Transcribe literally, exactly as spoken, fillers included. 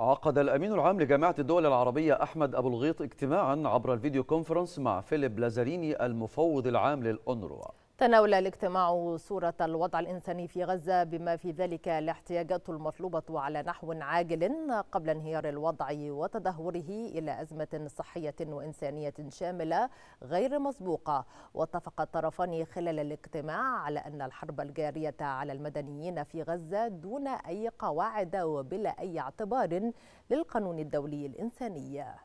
عقد الأمين العام لجامعة الدول العربية أحمد أبو الغيط اجتماعا عبر الفيديو كونفرنس مع فيليب لازاريني المفوض العام للأونروا. تناول الاجتماع صورة الوضع الإنساني في غزة بما في ذلك الاحتياجات المطلوبة على نحو عاجل قبل انهيار الوضع وتدهوره إلى أزمة صحية وإنسانية شاملة غير مسبوقة. واتفق الطرفان خلال الاجتماع على أن الحرب الجارية على المدنيين في غزة دون أي قواعد وبلا أي اعتبار للقانون الدولي الإنساني.